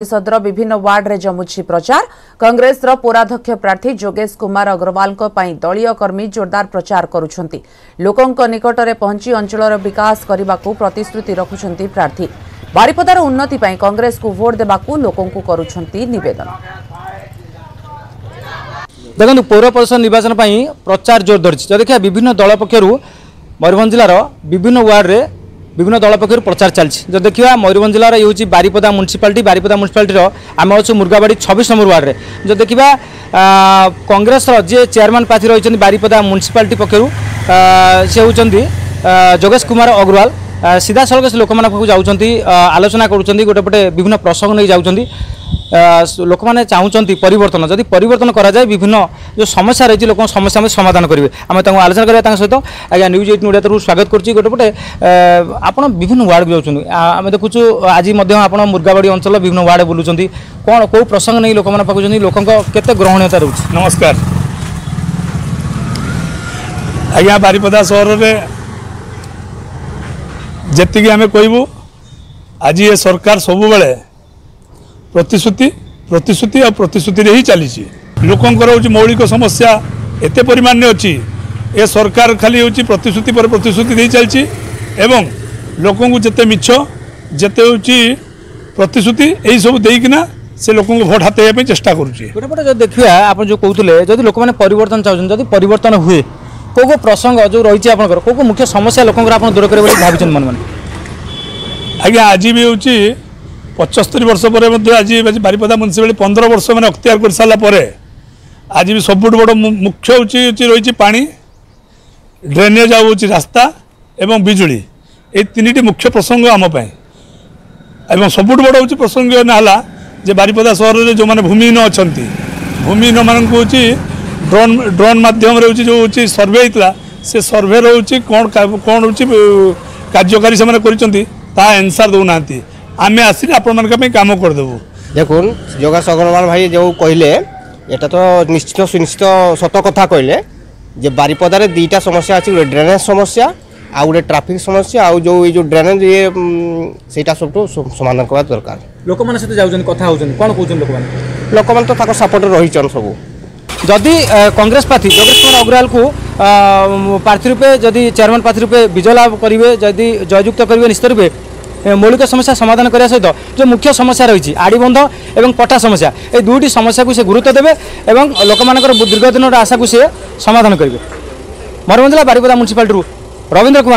परिषदर विभिन्न वार्ड रे जमुछि प्रचार। कांग्रेस रो पौराध्यक्ष प्रार्थी जोगेश कुमार अग्रवाल को पाई दलीय कर्मी जोरदार प्रचार करूछंती। लोकंक निकटरे पहुंची अंचलर विकास करबाकू प्रतिश्रुति रखुछंती प्रार्थी। बारीपदार उन्नति पाई कांग्रेस को वोट देबाकू लोकंकू करूछंती निवेदन। देखंतु पौर परिषद निर्वाचन पाई प्रचार जोर धरछि। देखिया विभिन्न दल पक्षरु मयूरभंज जिलार विभिन्न वार्ड रे विभिन्न दल पक्ष प्रचार चलती। जो देखा मयूरभंज जिलार ये हूँ बारीपदा म्यूनिशिपालिटी आम अच्छे मुर्गाबाड़ी 26 नंबर वार्ड में जो देखा कांग्रेस जी चेयरमैन प्रार्थी रही बारीपदा म्यूनिशिपालिटी पक्ष से होती जोगेश कुमार अग्रवाल। सीधा सड़क से लोक पाक जाऊँच आलोचना करुँच गोटेपटे विभिन्न प्रसंग नहीं जाऊँच। लोक मैंने चाहते परिवर्तन जदि परिवर्तन करा जाए विभिन्न जो समस्या रही लोक समस्या में समाधान करेंगे आम आलोचना करवा सहित। आज न्यूज 8 मीडिया तरफ स्वागत करुच्ची। गोटेपटे आप विभिन्न वार्ड को जाऊँ आम देखु आज आप मुर्गाबाड़ी अंचल विभिन्न वार्ड बुलूँ कौन कौ प्रसंग नहीं लोक पाकूँ लोक ग्रहणीयता रोचे। नमस्कार आज बारीपदा सहर में जेतिकी आम कहबू आज ये सरकार सबु बेले प्रतिश्रुति प्रतिश्रुति आ प्रतिश्रुति ही चली। लोकंर हूँ मौलिक समस्या एत परिमाण अच्छी ए सरकार खाली हूँ प्रतिश्रुति पर प्रतिश्रुति दे चलती एवं लोक जिते मिछ जिते हूँ प्रतिश्रुति यही सब देना से लोक भोट हाथ चेष्टा करुँचे। देखिए आप जो कहते जब लोक मैंने परिवर्तन चाहते जब परिवर्तन हुए को को प्रसंग जो रही आपंकर को मुख्य समस्या लोकंर आप दूर करेंगे भाई मन मन। आज्ञा आज भी हूँ 75 वर्ष पर आज बारीपदा म्यूनिशिपालिटी 15 वर्ष मैंने अख्तियार कर सारापर आज भी सबुठ बड़ मुख्य हूँ रही पा ड्रेनेज आ रास्ता एवं बिजुली ये तीन मुख्य प्रसंग आमपाई एवं सबुठ बड़ हूँ प्रसंग ना जे बारीपदा सहर में जो मैंने भूमिहीन अच्छा भूमिहीन मानक हूँ ड्रोन ड्रोन मध्यम जो सर्वे होता से सर्वे रोचे कौन कौन हूँ कार्यकारी से एनसर दौना आम आसिक आपण कम करदेबू। देखो जोगेश अग्रवाल भाई जो कहले यहाँ तो निश्चित सुनिश्चित सत कथा कहले जे बारीपदार दीटा समस्या अच्छे ड्रेनेज समस्या आ गए ट्राफिक समस्या आ जो ये जो ड्रेनेज ये से सब समाधान करवा दरकार। लोक मैंने जाऊँ कथा कौन कौन लोक मैंने तो सपोर्ट रही सब जदि कांग्रेस प्रार्थी जोगेश कुमार अग्रवाल को प्रार्थी रूपे जदि चेयरमैन प्रार्थी रूपे विजय लाभ करेंगे जदि जययुक्त करेंगे निश्चित रूपे मौलिक समस्या समाधान करने सहित जो मुख्य समस्या रही आड़ीबंध एवं पट्टा समस्या ये दुईटी समस्या को से गुरुत्व देवे एवं लोक दीर्घ दिन आशा को से समाधान करेंगे। मयूरभंज जिला बारीपदा म्यूनिशिपालिटी रवींद्र कुमार।